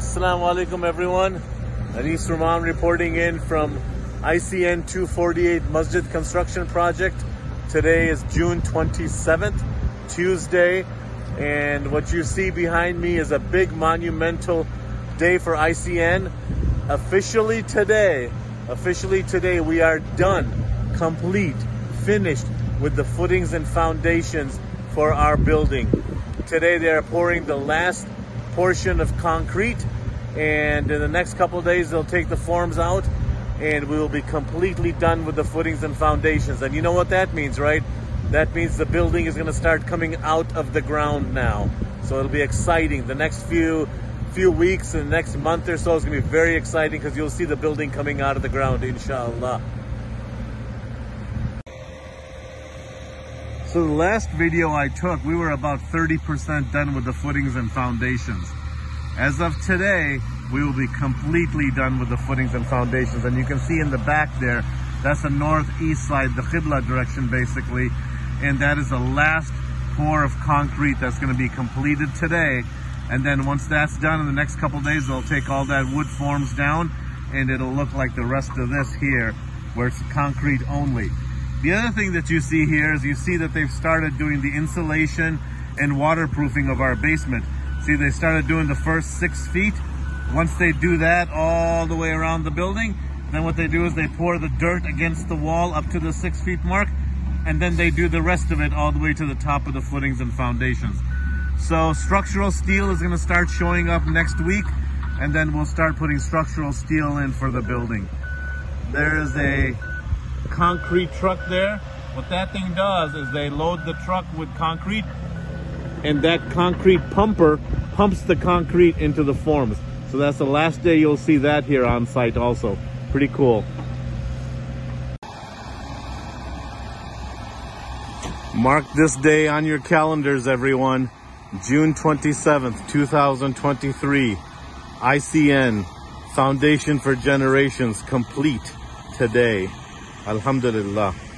Assalamu alaikum everyone. Anis Rahman reporting in from ICN 248 Masjid Construction Project. Today is June 27th, Tuesday, and what you see behind me is a big monumental day for ICN. Officially today we are done, complete, finished with the footings and foundations for our building. Today they are pouring the last portion of concrete, and in the next couple days they'll take the forms out and we will be completely done with the footings and foundations. And you know what that means, right? That means the building is going to start coming out of the ground now. So it'll be exciting. The next few weeks and the next month or so is going to be very exciting because you'll see the building coming out of the ground, inshallah. So the last video I took, we were about 30% done with the footings and foundations. As of today, we will be completely done with the footings and foundations. And you can see in the back there, that's the northeast side, the Qibla direction basically. And that is the last pour of concrete that's going to be completed today. And then once that's done, in the next couple days, they'll take all that wood forms down and it'll look like the rest of this here, where it's concrete only. The other thing that you see here is you see that they've started doing the insulation and waterproofing of our basement. See, they started doing the first 6 feet. Once they do that all the way around the building, then what they do is they pour the dirt against the wall up to the 6 feet mark, and then they do the rest of it all the way to the top of the footings and foundations. So structural steel is going to start showing up next week, and then we'll start putting structural steel in for the building. There is a concrete truck there. What that thing does is they load the truck with concrete, and that concrete pumper pumps the concrete into the forms. So that's the last day you'll see that here on site also. Pretty cool. Mark this day on your calendars, everyone. June 27th, 2023. ICN, Foundation for Generations, complete today. Alhamdulillah.